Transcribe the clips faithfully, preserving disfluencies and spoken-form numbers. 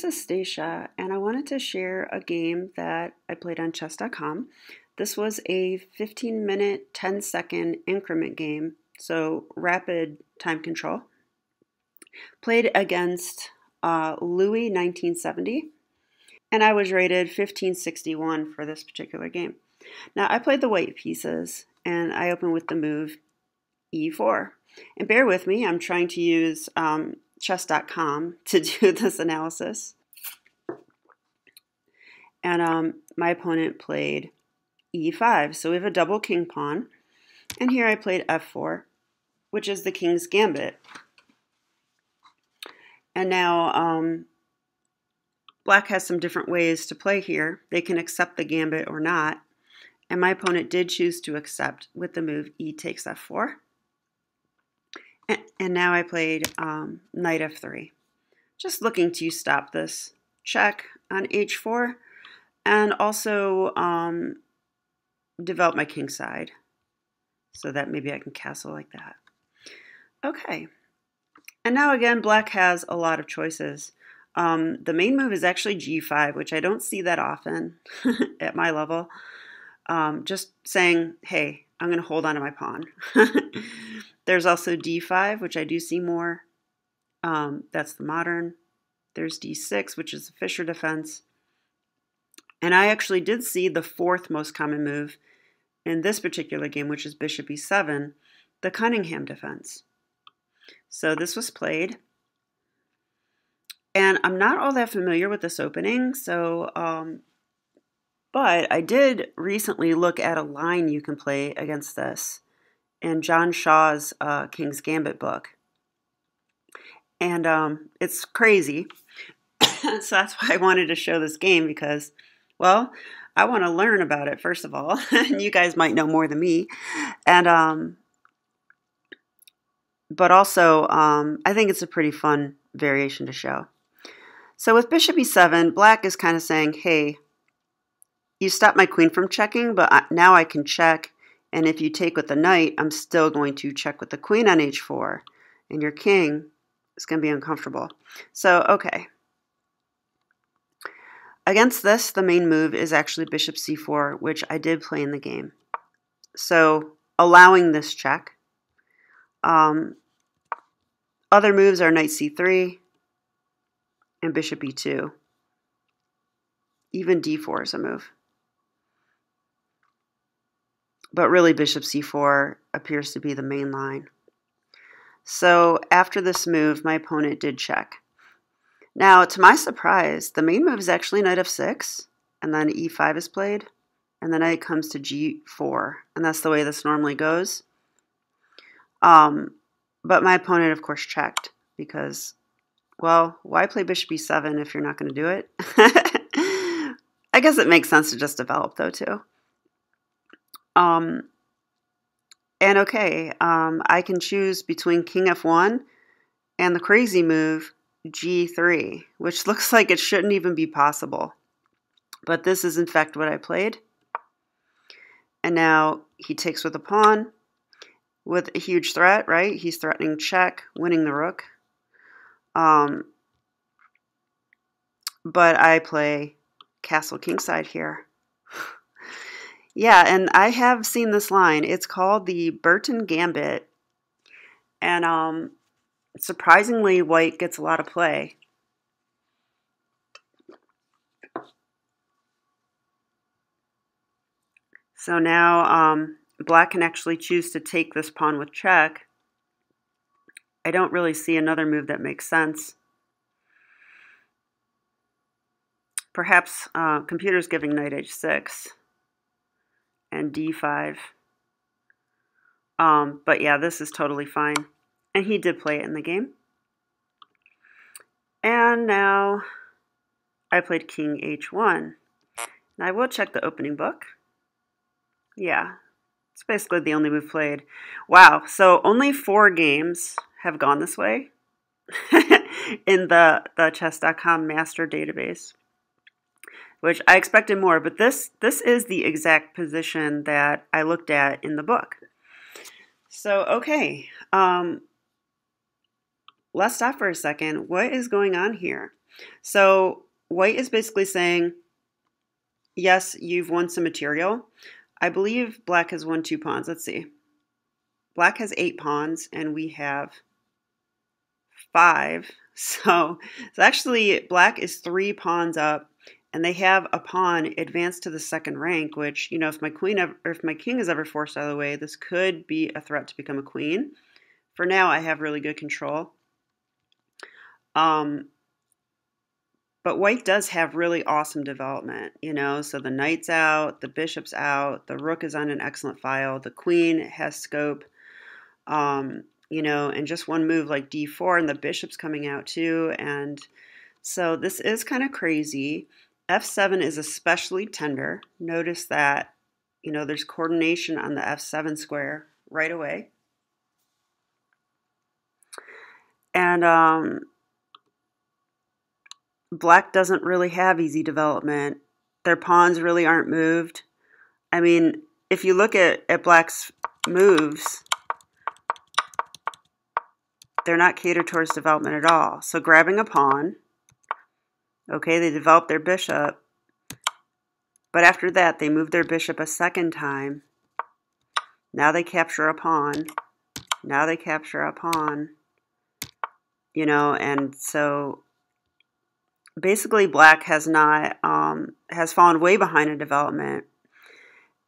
This is Stacia, and I wanted to share a game that I played on chess dot com. This was a fifteen minute, ten second increment game, so rapid time control. Played against uh, Louis nineteen seventy, and I was rated fifteen sixty-one for this particular game. Now, I played the white pieces, and I opened with the move e four. And bear with me, I'm trying to use um, chess dot com to do this analysis. And um, my opponent played e five, so we have a double king pawn, and here I played f four, which is the King's Gambit. And now um, black has some different ways to play here. They can accept the gambit or not, and my opponent did choose to accept with the move e takes f four. And, and now I played um, knight f three, just looking to stop this check on h four, and also um, develop my king side so that maybe I can castle like that. Okay, and now again black has a lot of choices. Um, the main move is actually g five, which I don't see that often at my level. Um, just saying, hey, I'm going to hold on to my pawn. There's also d five, which I do see more. Um, that's the modern. There's d six, which is the Fischer defense. And I actually did see the fourth most common move in this particular game, which is bishop e seven, the Cunningham defense. So this was played. And I'm not all that familiar with this opening, so um, but I did recently look at a line you can play against this in John Shaw's uh, King's Gambit book. And um, it's crazy. So that's why I wanted to show this game, because, well, I want to learn about it, first of all. And you guys might know more than me. And um, But also, um, I think it's a pretty fun variation to show. So with bishop e seven, black is kind of saying, hey, you stopped my queen from checking, but now I can check. And if you take with the knight, I'm still going to check with the queen on h four. And your king is going to be uncomfortable. So, okay. Against this, the main move is actually bishop c four, which I did play in the game. So, allowing this check. Um, other moves are knight c three and bishop e two. Even d four is a move. But really, bishop c four appears to be the main line. So after this move, my opponent did check. Now, to my surprise, the main move is actually knight f six, and then e five is played, and the knight comes to g four, and that's the way this normally goes. Um, but my opponent, of course, checked because, well, why play bishop e seven if you're not going to do it? I guess it makes sense to just develop, though, too. Um, and okay, um, I can choose between king f one and the crazy move g three, which looks like it shouldn't even be possible. But this is in fact what I played. And now he takes with a pawn with a huge threat, right? He's threatening check, winning the rook. Um, but I play castle kingside here. Yeah, and I have seen this line. It's called the Bertin Gambit. And um, surprisingly, white gets a lot of play. So now um, black can actually choose to take this pawn with check. I don't really see another move that makes sense. Perhaps uh, computer's giving knight h six. And d five. Um, but yeah, this is totally fine. And he did play it in the game. And now I played king h one. And I will check the opening book. Yeah, it's basically the only move played. Wow, so only four games have gone this way in the, the chess dot com master database. Which I expected more, but this this is the exact position that I looked at in the book. So, okay, um, let's stop for a second. What is going on here? So white is basically saying, yes, you've won some material. I believe black has won two pawns. Let's see. Black has eight pawns and we have five. So, so actually black is three pawns up and they have a pawn advanced to the second rank, which, you know, if my queen ever, or if my king is ever forced out of the way, this could be a threat to become a queen. For now, I have really good control. Um, But white does have really awesome development, you know, so the knight's out, the bishop's out, the rook is on an excellent file, the queen has scope, um, you know, and just one move like d four and the bishop's coming out too. And so this is kind of crazy. f seven is especially tender. Notice that, you know, there's coordination on the f seven square right away. And, um... black doesn't really have easy development. Their pawns really aren't moved. I mean, if you look at, at black's moves, they're not catered towards development at all. So grabbing a pawn, okay, they develop their bishop, but after that they move their bishop a second time. Now they capture a pawn. Now they capture a pawn. You know, and so basically, black has not um, has fallen way behind in development,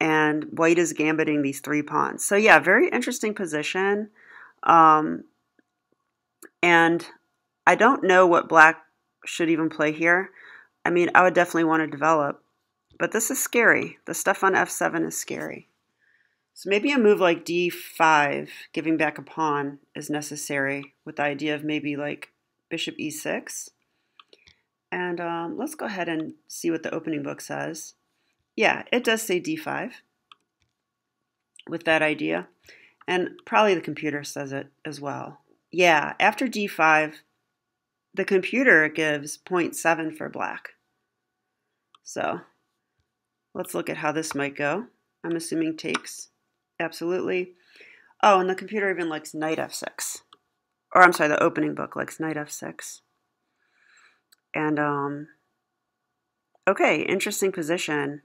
and white is gambiting these three pawns. So yeah, very interesting position, um, and I don't know what black should even play here. I mean, I would definitely want to develop, but this is scary. The stuff on f seven is scary. So maybe a move like d five, giving back a pawn, is necessary, with the idea of maybe like bishop e six. And um, let's go ahead and see what the opening book says. Yeah, it does say d five with that idea. And probably the computer says it as well. Yeah, after d five, the computer gives zero point seven for black. So let's look at how this might go. I'm assuming takes. Absolutely. Oh, and the computer even likes knight f six. Or I'm sorry, the opening book likes knight f six. And, um, okay, interesting position.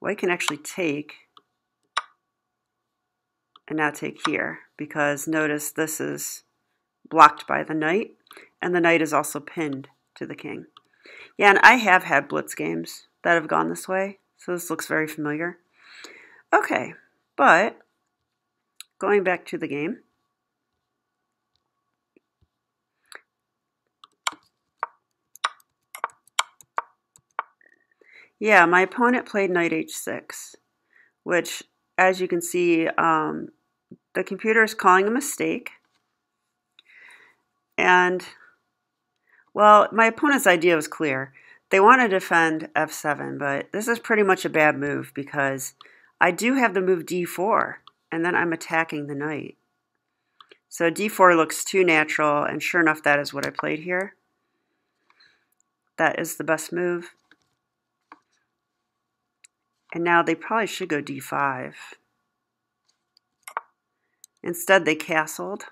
White can actually take and now take here because notice this is blocked by the knight and the knight is also pinned to the king. Yeah, and I have had blitz games that have gone this way, so this looks very familiar. Okay, but going back to the game, yeah, my opponent played knight h six, which, as you can see, um, the computer is calling a mistake. And, well, my opponent's idea was clear. They want to defend f seven, but this is pretty much a bad move because I do have the move d four, and then I'm attacking the knight. So d four looks too natural, and sure enough, that is what I played here. That is the best move. And now they probably should go d five. Instead, they castled.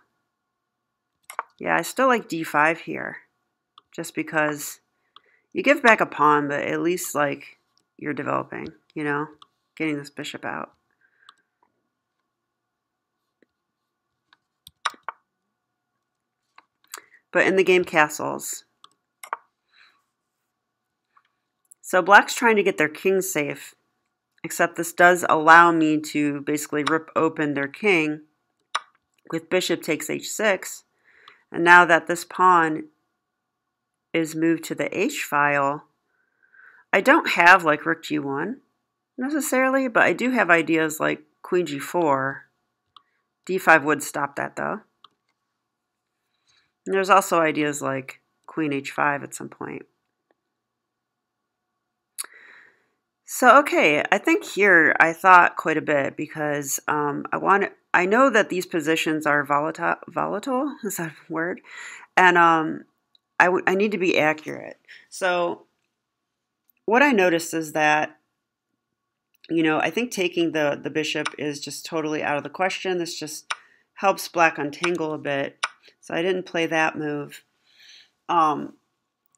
Yeah, I still like d five here, just because you give back a pawn, but at least like you're developing, you know, getting this bishop out. But in the game, castles. So black's trying to get their king safe. Except this does allow me to basically rip open their king with bishop takes h six. And now that this pawn is moved to the h file, I don't have like rook g one necessarily, but I do have ideas like queen g four. d five would stop that though. And there's also ideas like queen h five at some point. So, okay, I think here I thought quite a bit because um, I want I know that these positions are volatile, volatile is that a word? And um, I, w I need to be accurate. So what I noticed is that, you know, I think taking the, the bishop is just totally out of the question. This just helps black untangle a bit. So I didn't play that move. Um,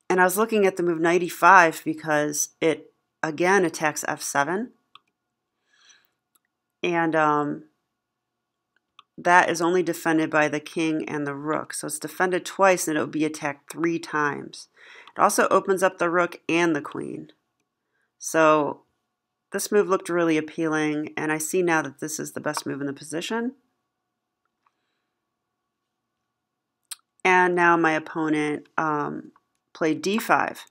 And I was looking at the move ninety-five because it, again, attacks f seven. And um, that is only defended by the king and the rook. So it's defended twice, and it will be attacked three times. It also opens up the rook and the queen. So this move looked really appealing, and I see now that this is the best move in the position. And now my opponent um, played d five.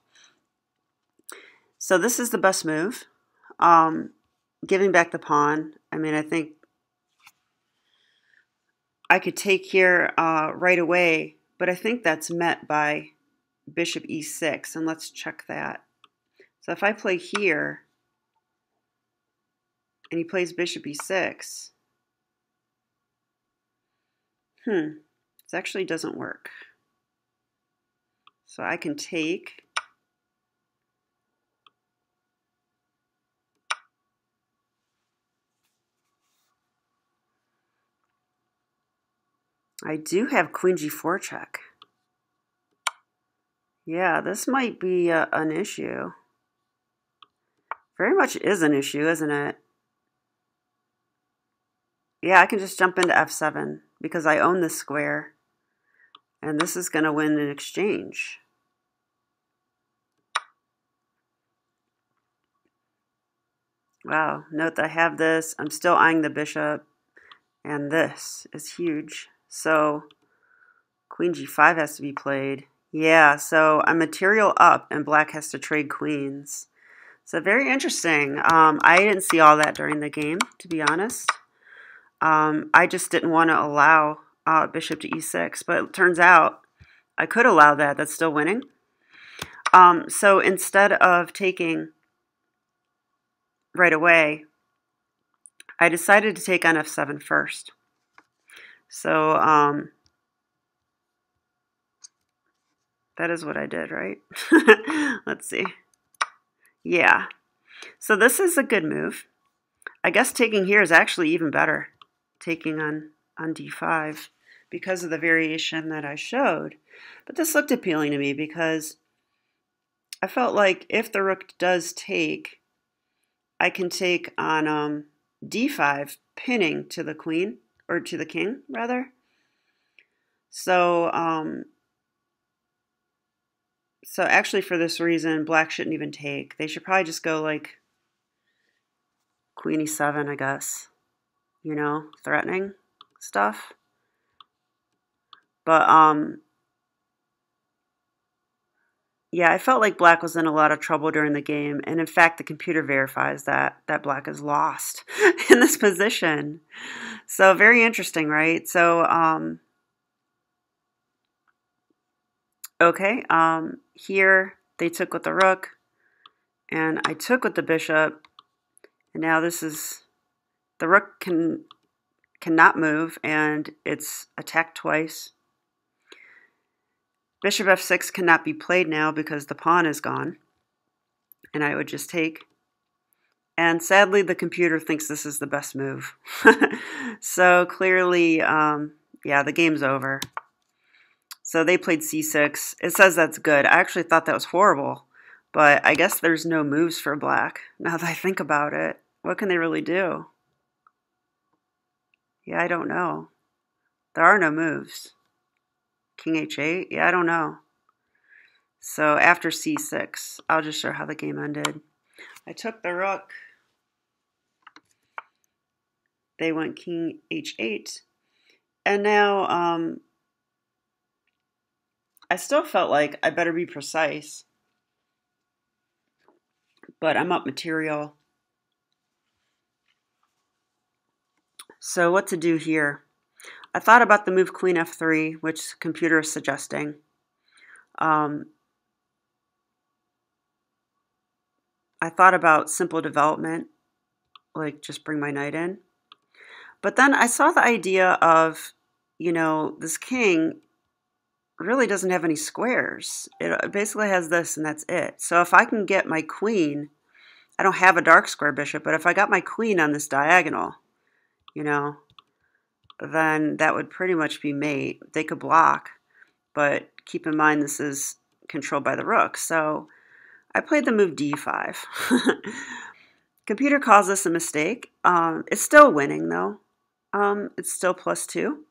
So this is the best move. Um, giving back the pawn. I mean, I think I could take here uh, right away, but I think that's met by bishop e six, and let's check that. So if I play here, and he plays bishop e six, hmm, this actually doesn't work. So I can take, I do have queen g four check. Yeah, this might be uh, an issue. Very much is an issue, isn't it? Yeah, I can just jump into f seven because I own this square, and this is going to win an exchange. Wow, note that I have this. I'm still eyeing the bishop, and this is huge. So queen g five has to be played. Yeah, so I'm material up, and black has to trade queens. So very interesting. Um, I didn't see all that during the game, to be honest. Um, I just didn't want to allow uh, bishop to e six, but it turns out I could allow that. That's still winning. Um, so instead of taking right away, I decided to take on f seven first. So um, that is what I did, right? Let's see. Yeah. So this is a good move. I guess taking here is actually even better, taking on, on d five, because of the variation that I showed. But this looked appealing to me because I felt like if the rook does take, I can take on um, d five, pinning to the queen, or to the king, rather. So, um... So actually for this reason, black shouldn't even take. They should probably just go like queen e seven, I guess. You know, threatening stuff. But, um, yeah, I felt like black was in a lot of trouble during the game. And in fact, the computer verifies that, that black is lost in this position. So very interesting, right? So, um... Okay, um, here they took with the rook, and I took with the bishop, and now this is, the rook can cannot move, and it's attacked twice. Bishop f six cannot be played now because the pawn is gone, and I would just take. And sadly, the computer thinks this is the best move. So clearly, um, yeah, the game's over. So they played c six. It says that's good. I actually thought that was horrible, but I guess there's no moves for black. Now that I think about it, what can they really do? Yeah, I don't know. There are no moves. King h eight? Yeah, I don't know. So after c six, I'll just show how the game ended. I took the rook. They went king h eight. And now... Um, I still felt like I better be precise, but I'm up material. So what to do here? I thought about the move queen f three, which the computer is suggesting. Um, I thought about simple development, like just bring my knight in. But then I saw the idea of, you know, this king really doesn't have any squares. It basically has this, and that's it. So if I can get my queen, I don't have a dark square bishop, but if I got my queen on this diagonal, you know, then that would pretty much be mate. They could block, but keep in mind this is controlled by the rook, so I played the move d five. Computer calls this a mistake. Um, it's still winning, though. Um, it's still plus two.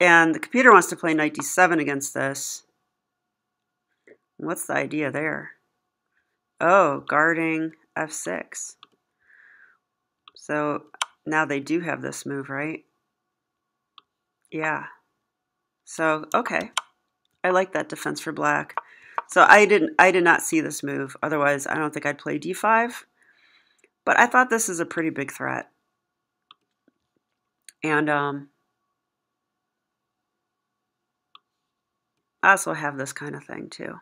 And the computer wants to play knight d seven against this. What's the idea there? Oh, guarding f six. So now they do have this move, right? Yeah. So, okay. I like that defense for black. So I didn't I did not see this move. Otherwise, I don't think I'd play d five. But I thought this is a pretty big threat. And um I also have this kind of thing too.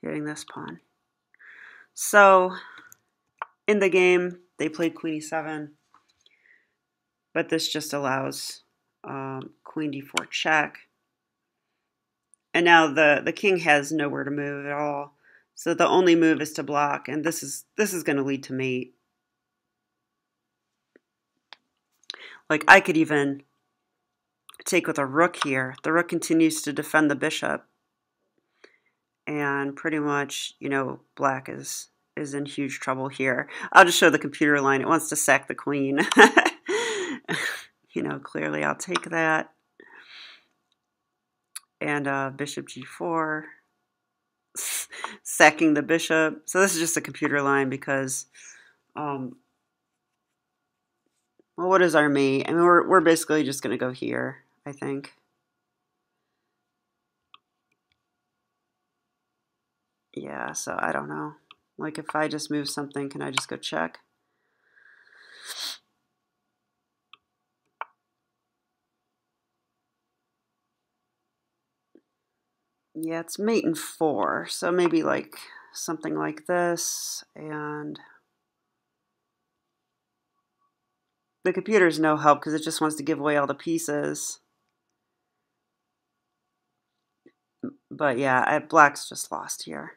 Hitting this pawn. So in the game, they played queen e seven, but this just allows um, queen d four check. And now the the king has nowhere to move at all. So the only move is to block, and this is this is going to lead to mate. Like I could even take with a rook here. The rook continues to defend the bishop, and pretty much, you know, black is is in huge trouble here. I'll just show the computer line. It wants to sack the queen. You know, clearly I'll take that. And uh, bishop g four, sacking the bishop. So this is just a computer line because, um, well, what is our mate? I mean, we're, we're basically just going to go here, I think. Yeah, so I don't know. Like, if I just move something, can I just go check? Yeah, it's mate in four, so maybe like something like this, and the computer's no help because it just wants to give away all the pieces. But yeah, black's just lost here.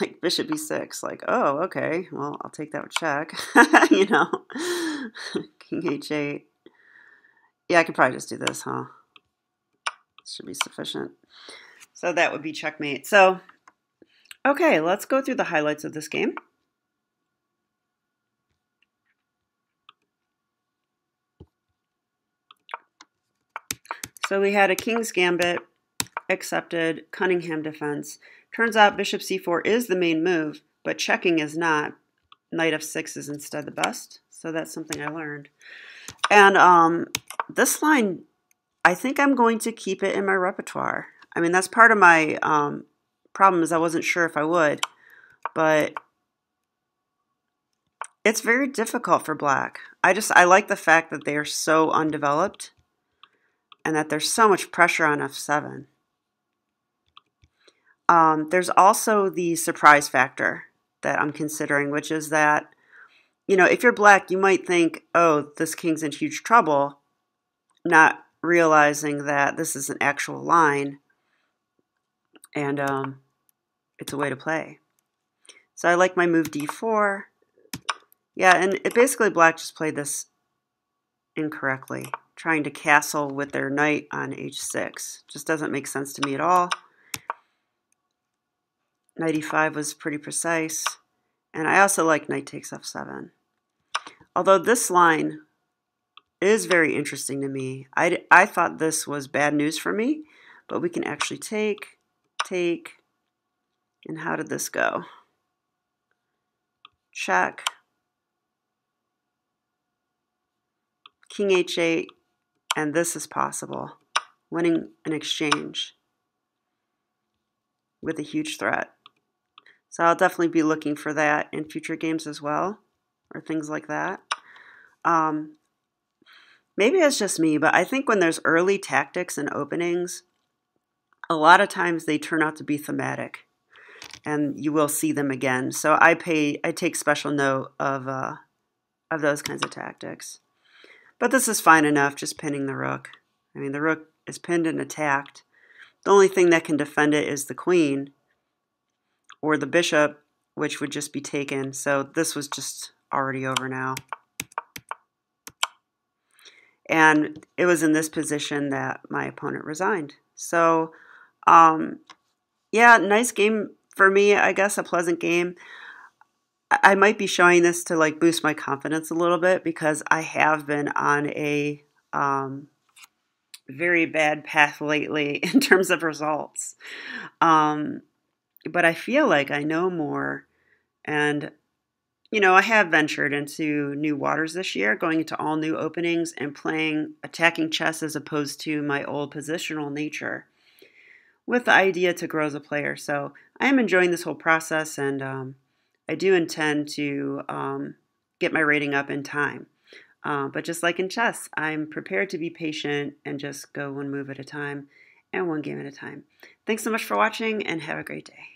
Like bishop e six, like, oh, okay, well, I'll take that with check, you know, king h eight. Yeah, I could probably just do this, huh? Should be sufficient. So that would be checkmate. So, okay, let's go through the highlights of this game. So we had a King's Gambit accepted, Cunningham defense. Turns out bishop c four is the main move, but checking is not. Knight f six is instead the best. So that's something I learned. And um, this line, I think I'm going to keep it in my repertoire. I mean, that's part of my um, problem is I wasn't sure if I would. But it's very difficult for black. I just, I like the fact that they are so undeveloped and that there's so much pressure on f seven. Um, there's also the surprise factor that I'm considering, which is that, you know, if you're black, you might think, oh, this king's in huge trouble, not realizing that this is an actual line and um, it's a way to play. So I like my move d four. Yeah, and it basically black just played this incorrectly, trying to castle with their knight on h six. Just doesn't make sense to me at all. Knight e five was pretty precise, and I also like knight takes f seven. Although this line is very interesting to me. I, I thought this was bad news for me, but we can actually take, take, and how did this go? Check. King h eight, and this is possible. Winning an exchange with a huge threat. So I'll definitely be looking for that in future games as well, or things like that. Um, maybe it's just me, but I think when there's early tactics and openings, a lot of times they turn out to be thematic, and you will see them again. So I pay, I take special note of uh, of those kinds of tactics. But this is fine enough, just pinning the rook. I mean, the rook is pinned and attacked. The only thing that can defend it is the queen or the bishop, which would just be taken. So this was just already over now. And it was in this position that my opponent resigned. So Um, yeah, nice game for me, I guess, a pleasant game. I might be showing this to like boost my confidence a little bit because I have been on a um, very bad path lately in terms of results. Um, but I feel like I know more, and you know, I have ventured into new waters this year, going into all new openings and playing attacking chess as opposed to my old positional nature, with the idea to grow as a player. So I am enjoying this whole process, and um, I do intend to um, get my rating up in time. Uh, but just like in chess, I'm prepared to be patient and just go one move at a time and one game at a time. Thanks so much for watching, and have a great day.